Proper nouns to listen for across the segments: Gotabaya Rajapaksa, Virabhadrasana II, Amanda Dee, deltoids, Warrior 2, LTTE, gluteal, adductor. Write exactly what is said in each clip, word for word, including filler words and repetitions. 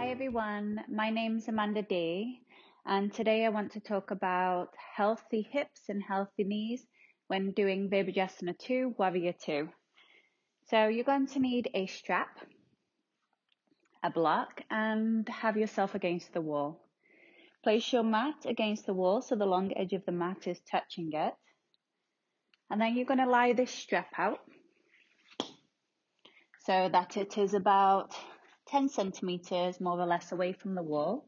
Everyone, my name's Amanda Dee, and today I want to talk about healthy hips and healthy knees when doing Virabhadrasana two, Warrior two. So you're going to need a strap, a block, and have yourself against the wall. Place your mat against the wall so the long edge of the mat is touching it. And then you're going to lie this strap out so that it is about ten centimeters more or less away from the wall,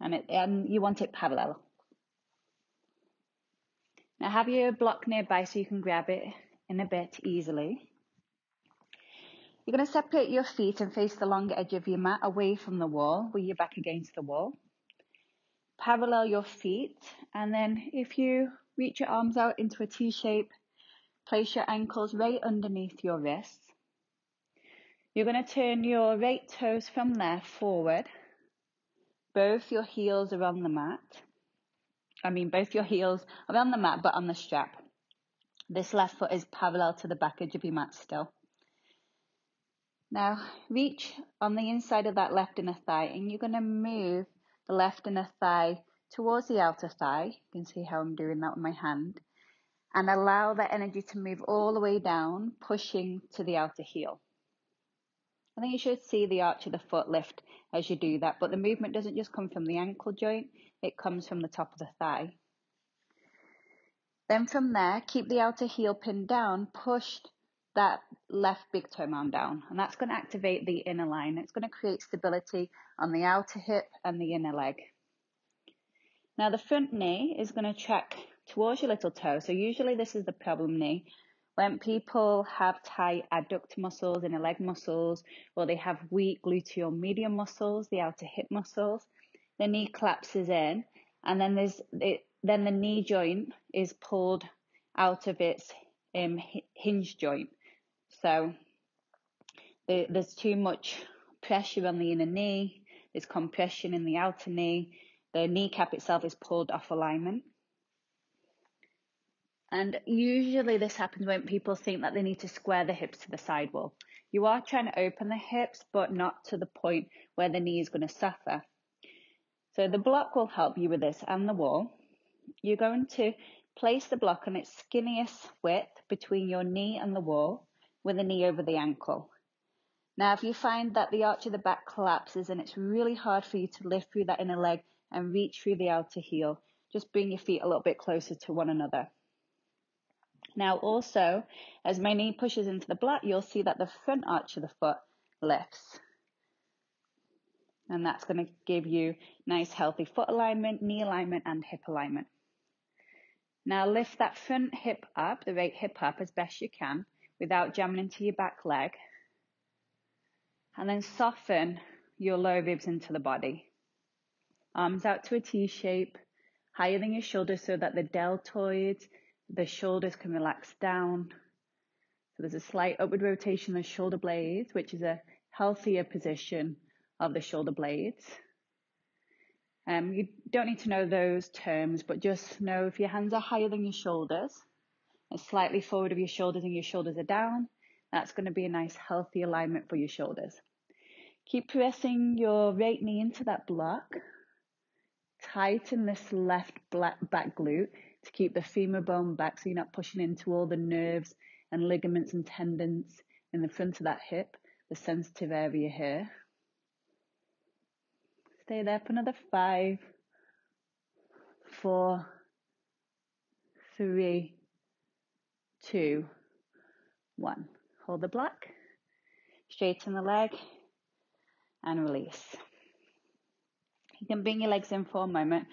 and it, um, you want it parallel. Now have your block nearby so you can grab it in a bit easily. You're going to separate your feet and face the long edge of your mat away from the wall with your back against the wall. Parallel your feet, and then if you reach your arms out into a T shape, place your ankles right underneath your wrists. You're going to turn your right toes from there forward. Both your heels are on the mat. I mean, both your heels are on the mat, but on the strap. This left foot is parallel to the back edge of your mat still. Now, reach on the inside of that left inner thigh, and you're going to move the left inner thigh towards the outer thigh. You can see how I'm doing that with my hand. And allow that energy to move all the way down, pushing to the outer heel. I think you should see the arch of the foot lift as you do that, but the movement doesn't just come from the ankle joint, it comes from the top of the thigh. Then from there, keep the outer heel pinned down, push that left big toe mound down, and that's going to activate the inner line. It's going to create stability on the outer hip and the inner leg. Now the front knee is going to track towards your little toe, so usually this is the problem knee. When people have tight adductor muscles, inner leg muscles, or they have weak gluteal median muscles, the outer hip muscles, the knee collapses in, and then there's it, then the knee joint is pulled out of its um, hinge joint. So the, there's too much pressure on the inner knee. There's compression in the outer knee. The kneecap itself is pulled off alignment. And usually this happens when people think that they need to square the hips to the side wall. You are trying to open the hips, but not to the point where the knee is going to suffer. So the block will help you with this, and the wall. You're going to place the block on its skinniest width between your knee and the wall, with the knee over the ankle. Now, if you find that the arch of the back collapses and it's really hard for you to lift through that inner leg and reach through the outer heel, just bring your feet a little bit closer to one another. Now also, as my knee pushes into the block, you'll see that the front arch of the foot lifts. And that's going to give you nice healthy foot alignment, knee alignment, and hip alignment. Now lift that front hip up, the right hip up, as best you can without jamming into your back leg. And then soften your lower ribs into the body. Arms out to a T shape, higher than your shoulders so that the deltoids, the shoulders can relax down. So there's a slight upward rotation of the shoulder blades, which is a healthier position of the shoulder blades. Um, you don't need to know those terms, but just know if your hands are higher than your shoulders and slightly forward of your shoulders and your shoulders are down, that's going to be a nice healthy alignment for your shoulders. Keep pressing your right knee into that block. Tighten this left back glute to keep the femur bone back so you're not pushing into all the nerves and ligaments and tendons in the front of that hip, the sensitive area here. Stay there for another five, four, three, two, one. Hold the block, straighten the leg and release. You can bring your legs in for a moment.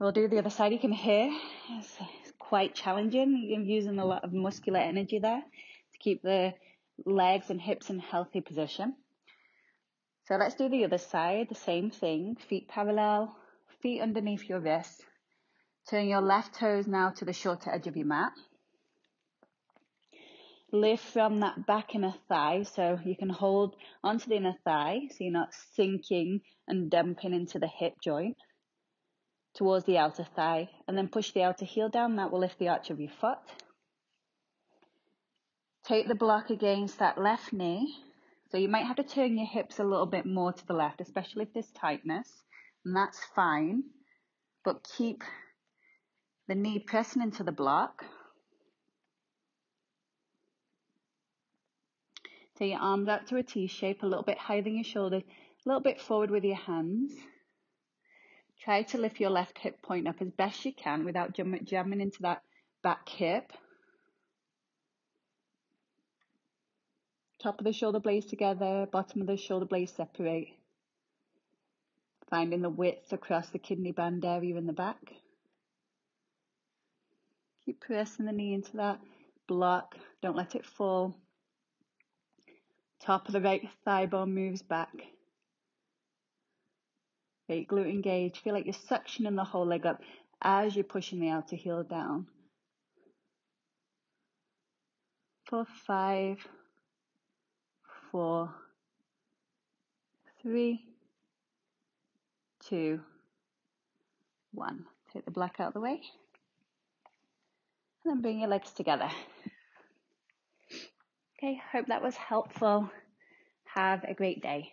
We'll do the other side. You can hear it's, it's quite challenging. You're using a lot of muscular energy there to keep the legs and hips in healthy position. So let's do the other side, the same thing. Feet parallel, feet underneath your wrists. Turn your left toes now to the shorter edge of your mat. lift from that back inner thigh, so you can hold onto the inner thigh so you're not sinking and dumping into the hip joint, towards the outer thigh, and then push the outer heel down. That will lift the arch of your foot. Take the block against that left knee, so you might have to turn your hips a little bit more to the left, especially if there's tightness, and that's fine, but keep the knee pressing into the block. Take your arms out to a T-shape, a little bit higher than your shoulders, a little bit forward with your hands. Try to lift your left hip point up as best you can without jam- jamming into that back hip. Top of the shoulder blades together, bottom of the shoulder blades separate. Finding the width across the kidney band area in the back. Keep pressing the knee into that block. Don't let it fall. Top of the right thigh bone moves back. Right glute engaged. Feel like you're suctioning the whole leg up as you're pushing the outer heel down. For five, four, three, two, one. Take the block out of the way. And then bring your legs together. Okay, hope that was helpful. Have a great day.